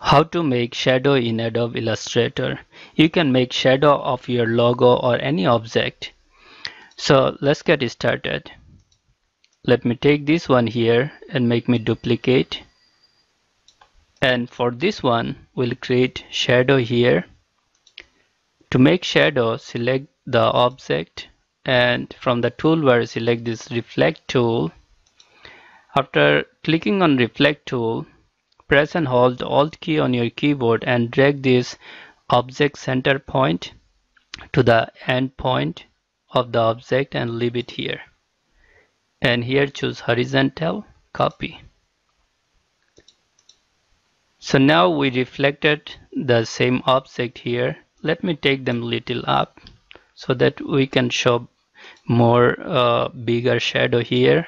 How to make shadow in Adobe Illustrator. You can make shadow of your logo or any object. So let's get started. Let me take this one here and make me duplicate. And for this one, we'll create shadow here. To make shadow, select the object and from the toolbar, select this reflect tool. After clicking on reflect tool, press and hold Alt key on your keyboard and drag this object center point to the end point of the object and leave it here. And here choose horizontal copy. So now we reflected the same object here. Let me take them little up so that we can show more bigger shadow here.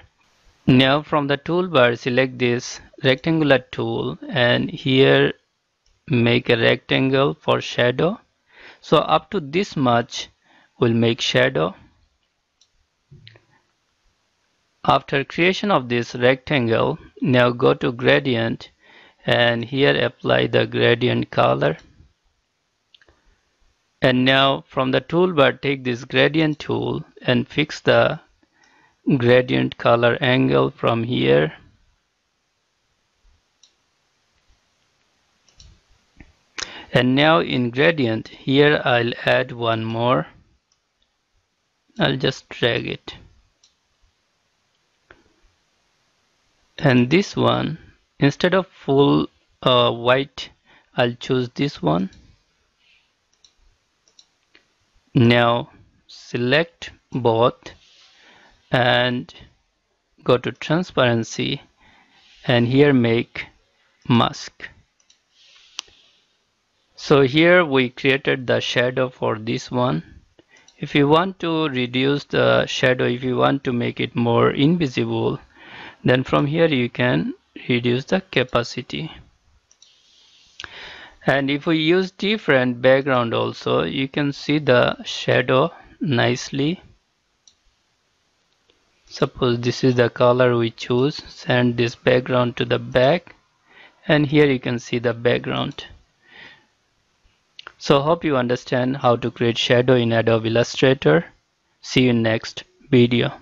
Now from the toolbar, select this rectangular tool and here make a rectangle for shadow. So up to this much we'll make shadow. After creation of this rectangle, now go to gradient and here apply the gradient color. And now from the toolbar, take this gradient tool and fix the gradient color angle from here. And now in gradient, here I'll add one more. I'll just drag it. And this one, instead of full white, I'll choose this one. Now select both and go to transparency and here make mask. So here we created the shadow for this one. If you want to reduce the shadow, if you want to make it more invisible, then from here you can reduce the opacity. And if we use different background also, you can see the shadow nicely. Suppose this is the color we choose, send this background to the back, and here you can see the background. So hope you understand how to create shadow in Adobe Illustrator. See you in next video.